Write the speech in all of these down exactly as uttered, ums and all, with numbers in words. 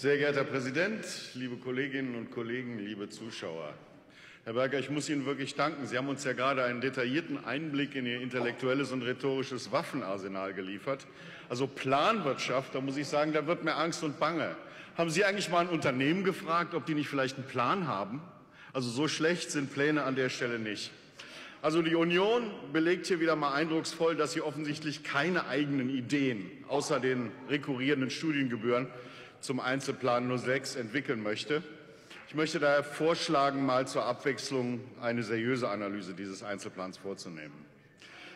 Sehr geehrter Herr Präsident, liebe Kolleginnen und Kollegen, liebe Zuschauer! Herr Berger, ich muss Ihnen wirklich danken. Sie haben uns ja gerade einen detaillierten Einblick in Ihr intellektuelles und rhetorisches Waffenarsenal geliefert. Also Planwirtschaft, da muss ich sagen, da wird mir Angst und Bange. Haben Sie eigentlich mal ein Unternehmen gefragt, ob die nicht vielleicht einen Plan haben? Also so schlecht sind Pläne an der Stelle nicht. Also die Union belegt hier wieder mal eindrucksvoll, dass sie offensichtlich keine eigenen Ideen, außer den rekurrierenden Studiengebühren, zum Einzelplan null sechs entwickeln möchte. Ich möchte daher vorschlagen, mal zur Abwechslung eine seriöse Analyse dieses Einzelplans vorzunehmen.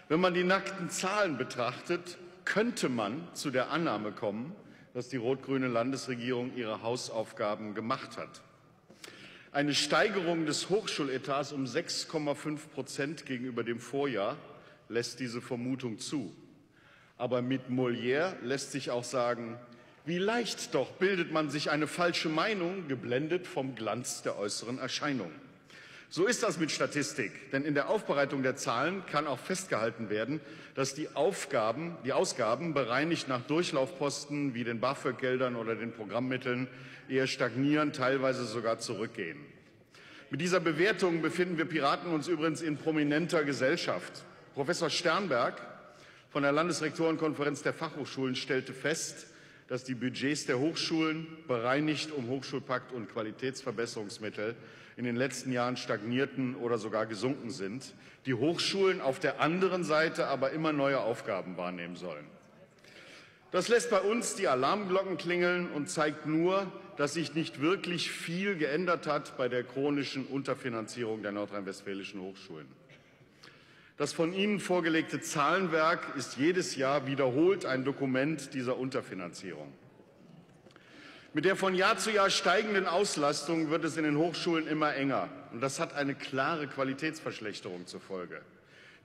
Wenn man die nackten Zahlen betrachtet, könnte man zu der Annahme kommen, dass die rot-grüne Landesregierung ihre Hausaufgaben gemacht hat. Eine Steigerung des Hochschuletats um sechs Komma fünf Prozent gegenüber dem Vorjahr lässt diese Vermutung zu. Aber mit Molière lässt sich auch sagen, wie leicht doch bildet man sich eine falsche Meinung, geblendet vom Glanz der äußeren Erscheinung. So ist das mit Statistik, denn in der Aufbereitung der Zahlen kann auch festgehalten werden, dass die Aufgaben, die Ausgaben bereinigt nach Durchlaufposten wie den BAföG-Geldern oder den Programmmitteln eher stagnieren, teilweise sogar zurückgehen. Mit dieser Bewertung befinden wir Piraten uns übrigens in prominenter Gesellschaft. Professor Sternberg von der Landesrektorenkonferenz der Fachhochschulen stellte fest, dass die Budgets der Hochschulen, bereinigt um Hochschulpakt und Qualitätsverbesserungsmittel, in den letzten Jahren stagnierten oder sogar gesunken sind, die Hochschulen auf der anderen Seite aber immer neue Aufgaben wahrnehmen sollen. Das lässt bei uns die Alarmglocken klingeln und zeigt nur, dass sich nicht wirklich viel geändert hat bei der chronischen Unterfinanzierung der nordrhein-westfälischen Hochschulen. Das von Ihnen vorgelegte Zahlenwerk ist jedes Jahr wiederholt ein Dokument dieser Unterfinanzierung. Mit der von Jahr zu Jahr steigenden Auslastung wird es in den Hochschulen immer enger. Und das hat eine klare Qualitätsverschlechterung zur Folge.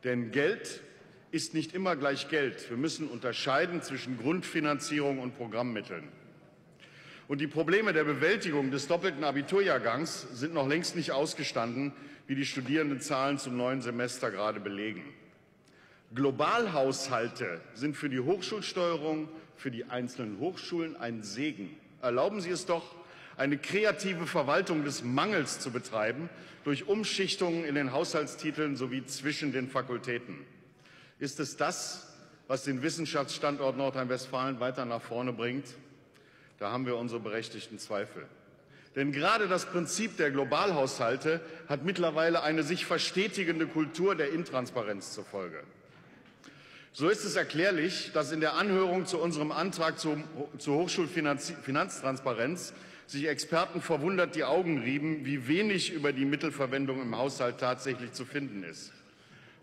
Denn Geld ist nicht immer gleich Geld. Wir müssen unterscheiden zwischen Grundfinanzierung und Programmmitteln. Und die Probleme der Bewältigung des doppelten Abiturjahrgangs sind noch längst nicht ausgestanden, wie die Studierendenzahlen zum neuen Semester gerade belegen. Globalhaushalte sind für die Hochschulsteuerung, für die einzelnen Hochschulen ein Segen. Erlauben Sie es doch, eine kreative Verwaltung des Mangels zu betreiben, durch Umschichtungen in den Haushaltstiteln sowie zwischen den Fakultäten. Ist es das, was den Wissenschaftsstandort Nordrhein-Westfalen weiter nach vorne bringt? Da haben wir unsere berechtigten Zweifel. Denn gerade das Prinzip der Globalhaushalte hat mittlerweile eine sich verstetigende Kultur der Intransparenz zur Folge. So ist es erklärlich, dass in der Anhörung zu unserem Antrag zur Hochschulfinanztransparenz sich Experten verwundert die Augen rieben, wie wenig über die Mittelverwendung im Haushalt tatsächlich zu finden ist.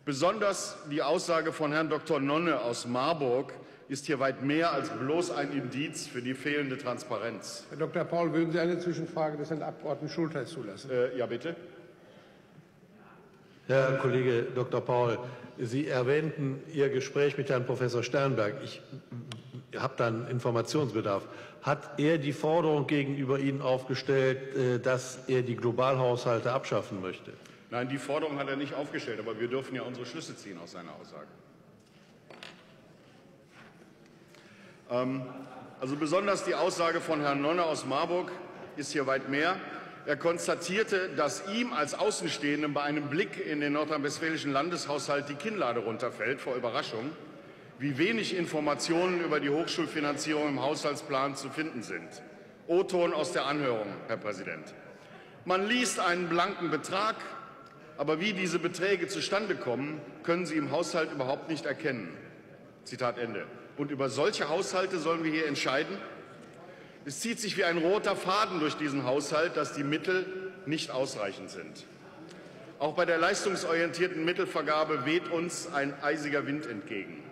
Besonders die Aussage von Herrn Doktor Nonne aus Marburg ist hier weit mehr als bloß ein Indiz für die fehlende Transparenz. Herr Doktor Paul, würden Sie eine Zwischenfrage des Herrn Abgeordneten Schultheiß zulassen? Äh, ja, bitte. Herr Kollege Doktor Paul, Sie erwähnten Ihr Gespräch mit Herrn Professor Sternberg. Ich habe da einen Informationsbedarf. Hat er die Forderung gegenüber Ihnen aufgestellt, dass er die Globalhaushalte abschaffen möchte? Nein, die Forderung hat er nicht aufgestellt, aber wir dürfen ja unsere Schlüsse ziehen aus seiner Aussage. Also besonders die Aussage von Herrn Nonne aus Marburg ist hier weit mehr. Er konstatierte, dass ihm als Außenstehenden bei einem Blick in den nordrhein-westfälischen Landeshaushalt die Kinnlade runterfällt, vor Überraschung, wie wenig Informationen über die Hochschulfinanzierung im Haushaltsplan zu finden sind. O-Ton aus der Anhörung, Herr Präsident. Man liest einen blanken Betrag, aber wie diese Beträge zustande kommen, können Sie im Haushalt überhaupt nicht erkennen. Zitat Ende. Und über solche Haushalte sollen wir hier entscheiden? Es zieht sich wie ein roter Faden durch diesen Haushalt, dass die Mittel nicht ausreichend sind. Auch bei der leistungsorientierten Mittelvergabe weht uns ein eisiger Wind entgegen.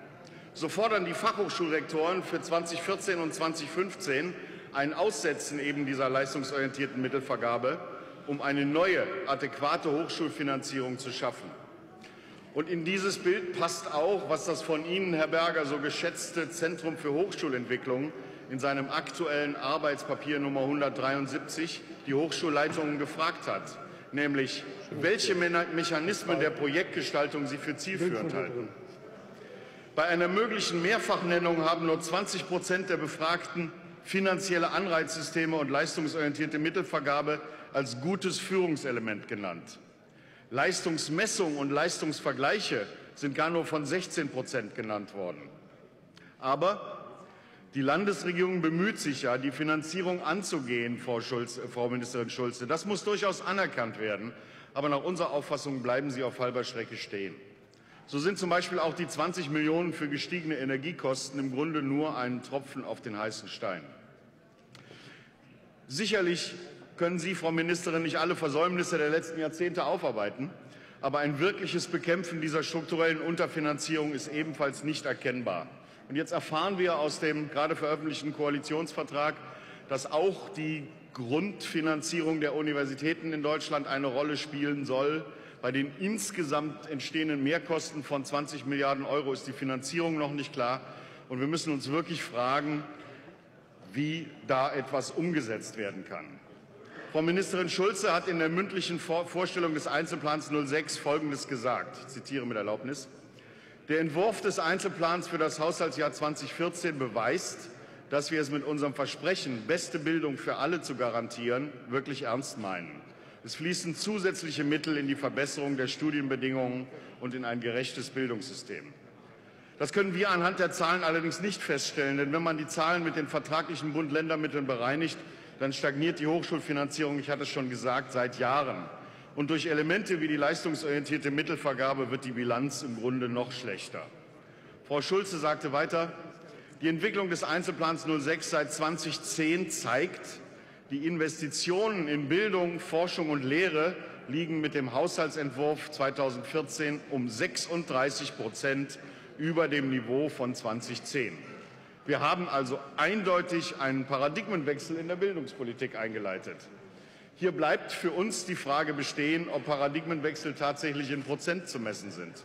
So fordern die Fachhochschulrektoren für zwanzig vierzehn und zwanzig fünfzehn ein Aussetzen eben dieser leistungsorientierten Mittelvergabe, um eine neue, adäquate Hochschulfinanzierung zu schaffen. Und in dieses Bild passt auch, was das von Ihnen, Herr Berger, so geschätzte Zentrum für Hochschulentwicklung in seinem aktuellen Arbeitspapier Nummer hundertdreiundsiebzig die Hochschulleitungen gefragt hat, nämlich welche Mechanismen der Projektgestaltung sie für zielführend halten. Bei einer möglichen Mehrfachnennung haben nur zwanzig Prozent der Befragten finanzielle Anreizsysteme und leistungsorientierte Mittelvergabe als gutes Führungselement genannt. Leistungsmessung und Leistungsvergleiche sind gar nur von sechzehn Prozent genannt worden. Aber die Landesregierung bemüht sich ja, die Finanzierung anzugehen, Frau Schulze, Frau Ministerin Schulze. Das muss durchaus anerkannt werden. Aber nach unserer Auffassung bleiben sie auf halber Strecke stehen. So sind zum Beispiel auch die zwanzig Millionen für gestiegene Energiekosten im Grunde nur ein Tropfen auf den heißen Stein. Sicherlich können Sie, Frau Ministerin, nicht alle Versäumnisse der letzten Jahrzehnte aufarbeiten, aber ein wirkliches Bekämpfen dieser strukturellen Unterfinanzierung ist ebenfalls nicht erkennbar. Und jetzt erfahren wir aus dem gerade veröffentlichten Koalitionsvertrag, dass auch die Grundfinanzierung der Universitäten in Deutschland eine Rolle spielen soll. Bei den insgesamt entstehenden Mehrkosten von zwanzig Milliarden Euro ist die Finanzierung noch nicht klar. Und wir müssen uns wirklich fragen, wie da etwas umgesetzt werden kann. Frau Ministerin Schulze hat in der mündlichen Vorstellung des Einzelplans null sechs Folgendes gesagt. Ich zitiere mit Erlaubnis. Der Entwurf des Einzelplans für das Haushaltsjahr zwanzig vierzehn beweist, dass wir es mit unserem Versprechen, beste Bildung für alle zu garantieren, wirklich ernst meinen. Es fließen zusätzliche Mittel in die Verbesserung der Studienbedingungen und in ein gerechtes Bildungssystem. Das können wir anhand der Zahlen allerdings nicht feststellen, denn wenn man die Zahlen mit den vertraglichen Bund-Länder-Mitteln bereinigt, dann stagniert die Hochschulfinanzierung, ich hatte es schon gesagt, seit Jahren. Und durch Elemente wie die leistungsorientierte Mittelvergabe wird die Bilanz im Grunde noch schlechter. Frau Schulze sagte weiter, die Entwicklung des Einzelplans null sechs seit zwanzig zehn zeigt, die Investitionen in Bildung, Forschung und Lehre liegen mit dem Haushaltsentwurf zwanzig vierzehn um sechsunddreißig Prozent über dem Niveau von zwanzig zehn. Wir haben also eindeutig einen Paradigmenwechsel in der Bildungspolitik eingeleitet. Hier bleibt für uns die Frage bestehen, ob Paradigmenwechsel tatsächlich in Prozent zu messen sind.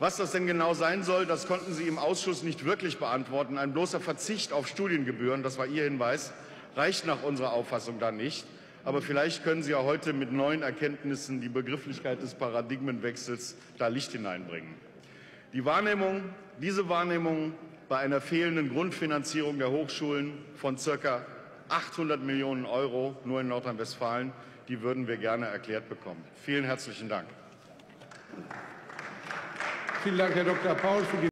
Was das denn genau sein soll, das konnten Sie im Ausschuss nicht wirklich beantworten. Ein bloßer Verzicht auf Studiengebühren, das war Ihr Hinweis, reicht nach unserer Auffassung dann nicht. Aber vielleicht können Sie ja heute mit neuen Erkenntnissen die Begrifflichkeit des Paradigmenwechsels da Licht hineinbringen. Die Wahrnehmung, diese Wahrnehmung bei einer fehlenden Grundfinanzierung der Hochschulen von ca. achthundert Millionen Euro nur in Nordrhein-Westfalen, die würden wir gerne erklärt bekommen. Vielen herzlichen Dank. Vielen Dank, Herr Doktor Paul. Für die